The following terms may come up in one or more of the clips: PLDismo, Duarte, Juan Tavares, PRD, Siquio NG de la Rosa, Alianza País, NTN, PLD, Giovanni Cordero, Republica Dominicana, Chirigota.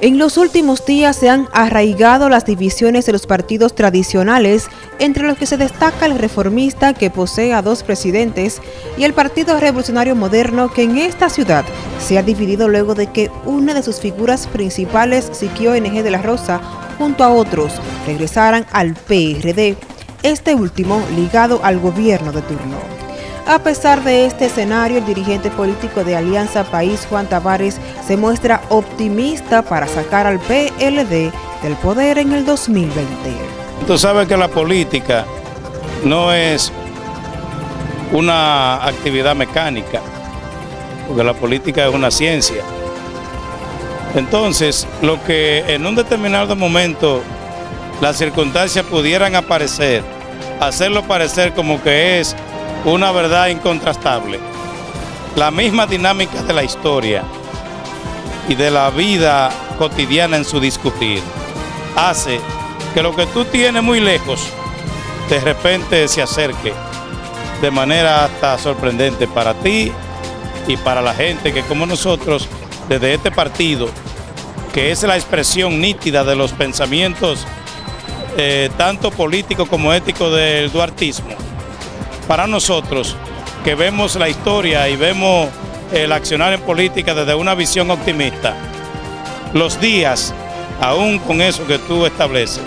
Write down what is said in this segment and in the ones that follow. En los últimos días se han arraigado las divisiones de los partidos tradicionales, entre los que se destaca el reformista, que posee a dos presidentes, y el Partido Revolucionario Moderno, que en esta ciudad se ha dividido luego de que una de sus figuras principales, Siquio NG de la Rosa, junto a otros, regresaran al PRD, este último ligado al gobierno de turno. A pesar de este escenario, el dirigente político de Alianza País, Juan Tavares, se muestra optimista para sacar al PLD del poder en el 2020. Tú sabes que la política no es una actividad mecánica, porque la política es una ciencia. Entonces, lo que en un determinado momento las circunstancias pudieran aparecer, hacerlo parecer como que es una verdad incontrastable. La misma dinámica de la historia y de la vida cotidiana en su discutir hace que lo que tú tienes muy lejos de repente se acerque de manera hasta sorprendente para ti y para la gente que, como nosotros, desde este partido, que es la expresión nítida de los pensamientos tanto políticos como éticos del duartismo, para nosotros, que vemos la historia y vemos el accionar en política desde una visión optimista, los días, aún con eso que tú estableces,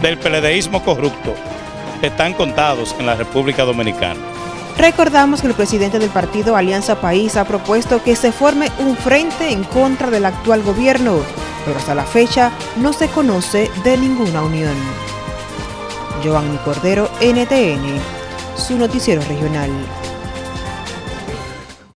del PLDismo corrupto, están contados en la República Dominicana. Recordamos que el presidente del partido Alianza País ha propuesto que se forme un frente en contra del actual gobierno, pero hasta la fecha no se conoce de ninguna unión. Giovanni Cordero, NTN. Su noticiero regional.